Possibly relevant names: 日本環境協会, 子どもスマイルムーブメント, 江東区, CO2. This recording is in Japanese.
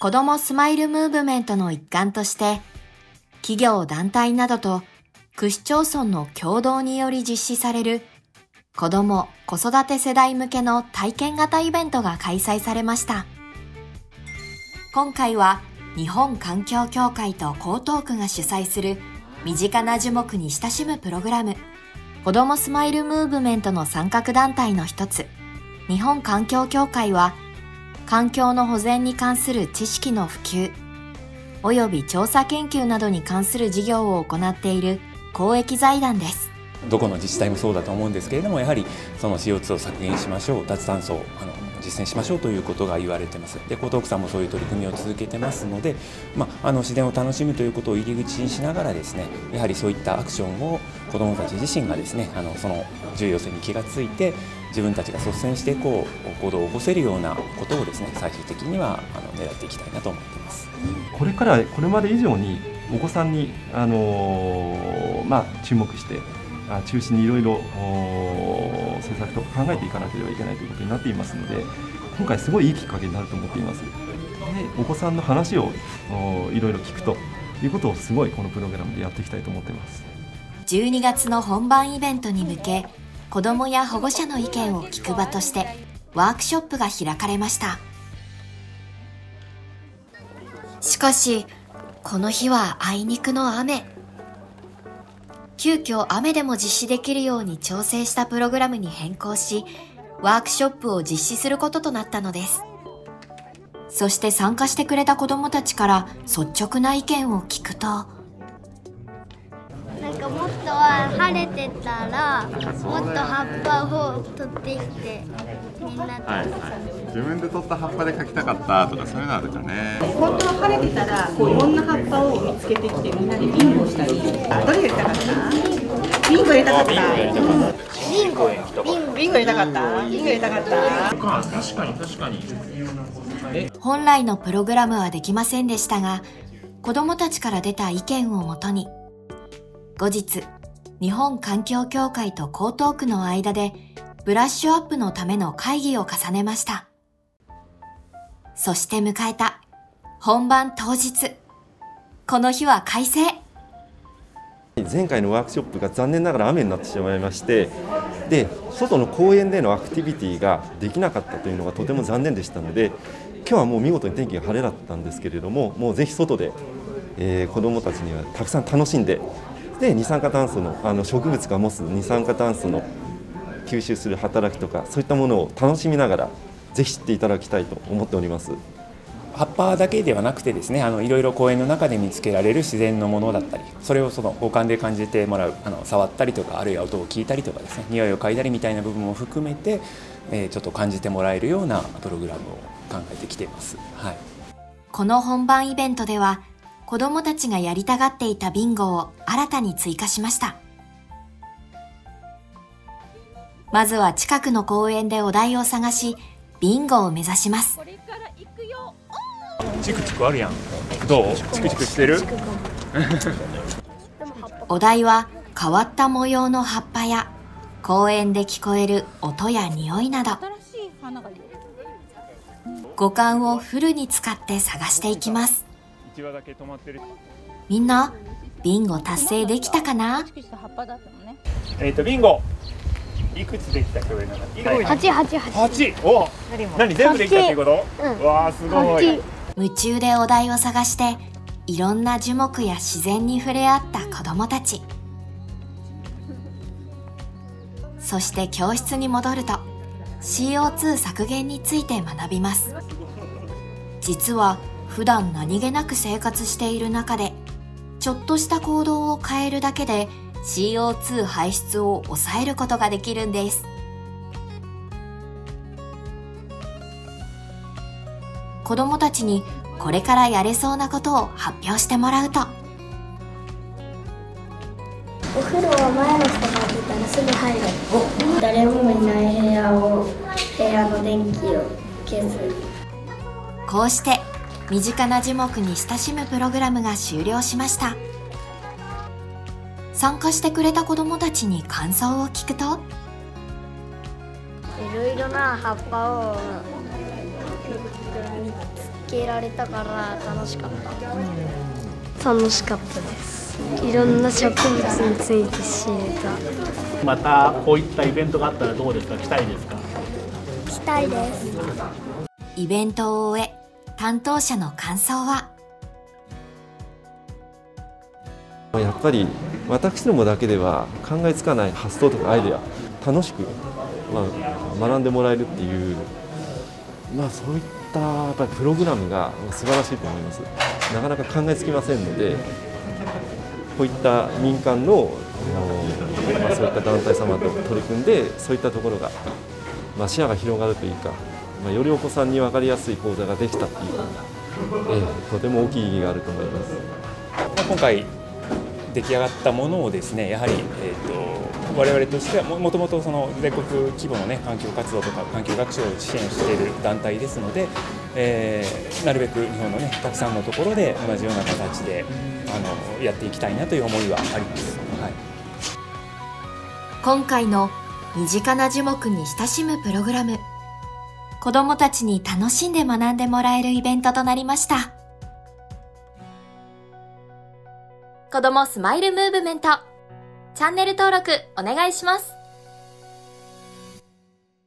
子どもスマイルムーブメントの一環として、企業団体などと区市町村の共同により実施される子ども・子育て世代向けの体験型イベントが開催されました。今回は日本環境協会と江東区が主催する身近な樹木に親しむプログラム、子どもスマイルムーブメントの参画団体の一つ、日本環境協会は、環境の保全に関する知識の普及、および調査研究などに関する事業を行っている公益財団です。どこの自治体もそうだと思うんですけれども、やはりその CO2 を削減しましょう、脱炭素を実践しましょうということが言われています。で、江東区さんもそういう取り組みを続けてますので、自然を楽しむということを入り口にしながらですね、やはりそういったアクションを子どもたち自身がですね、その重要性に気がついて、自分たちが率先してこう行動を起こせるようなことをですね、最終的には狙っていきたいなと思っています。これからこれまで以上にお子さんに注目して中心にいろいろ政策とか考えていかなければいけないということになっていますので、今回すごいいいきっかけになると思っています。で、お子さんの話をいろいろ聞くということをすごいこのプログラムでやっていきたいと思っています。12月の本番イベントに向け、子どもや保護者の意見を聞く場としてワークショップが開かれました。しかし、この日はあいにくの雨。急遽雨でも実施できるように調整したプログラムに変更し、ワークショップを実施することとなったのです。そして参加してくれた子どもたちから率直な意見を聞くと、もっとは晴れてたらもっと葉っぱを取ってきてみんなで、自分で取った葉っぱで描きたかったとか、そういうのあるかね。本当は晴れてたらこういろんな葉っぱを見つけてきてみんなでビンゴしたり、どれがやりたかった？ビンゴやりたかった？ビンゴやりたかった？ビンゴやりたかった？ビンゴやりたかった？確かに確かに。本来のプログラムはできませんでしたが、子どもたちから出た意見をもとに後日、日本環境協会と江東区の間でブラッシュアップのための会議を重ねました。そして迎えた本番当日。この日は快晴。前回のワークショップが残念ながら雨になってしまいまして、で、外の公園でのアクティビティができなかったというのがとても残念でしたので、今日はもう見事に天気が晴れだったんですけれども、もうぜひ外で、子どもたちにはたくさん楽しんで、で、二酸化炭素の、植物が持つ二酸化炭素の吸収する働きとか、そういったものを楽しみながらぜひ知っていただきたいと思っております。葉っぱだけではなくてですね、いろいろ公園の中で見つけられる自然のものだったり、それをその五感で感じてもらう、触ったりとか、あるいは音を聞いたりとかですね、匂いを嗅いだりみたいな部分も含めて、ちょっと感じてもらえるようなプログラムを考えてきています。はい。この本番イベントでは、子どもたちがやりたがっていたビンゴを新たに追加しました。まずは近くの公園でお題を探し、ビンゴを目指します。チクチクあるやん。どう？チクチクしてる？お題は変わった模様の葉っぱや、公園で聞こえる音や匂いなど、五感をフルに使って探していきます。みんなビンゴ達成できたかな？ビンゴいくつできたっけ？8。お、何全部できたっていうこと？うん、わあすごい。夢中でお題を探して、いろんな樹木や自然に触れ合った子どもたち。そして教室に戻ると CO2 削減について学びます。実は普段何気なく生活している中で、ちょっとした行動を変えるだけで CO2 排出を抑えることができるんです。子どもたちにこれからやれそうなことを発表してもらうと、お風呂は前の人が入ってたらすぐ入る。誰もいない部屋の電気を消す。こうして身近な樹木に親しむプログラムが終了しました。参加してくれた子どもたちに感想を聞くと、いろいろな葉っぱを見つけられたから楽しかった。楽しかったです。いろんな植物について知れた。またこういったイベントがあったらどうですか？来たいですか？来たいです。イベントを終え、担当者の感想は。やっぱり私どもだけでは考えつかない発想とかアイデア、楽しく、学んでもらえるっていう、そういったやっぱりプログラムが素晴らしいと思います。なかなか考えつきませんので、こういった民間の、そういった団体様と取り組んで、そういったところが、視野が広がるというか、よりお子さんに分かりやすい講座ができたっていう、とても大きい意義があると思います。今回出来上がったものをですね、やはり、我々としてはもともとその全国規模の、環境活動とか環境学習を支援している団体ですので、なるべく日本の、たくさんのところで同じような形でやっていきたいなという思いはあります、今回の「身近な樹木に親しむプログラム」、子どもたちに楽しんで学んでもらえるイベントとなりました。子どもスマイルムーブメント、チャンネル登録お願いします。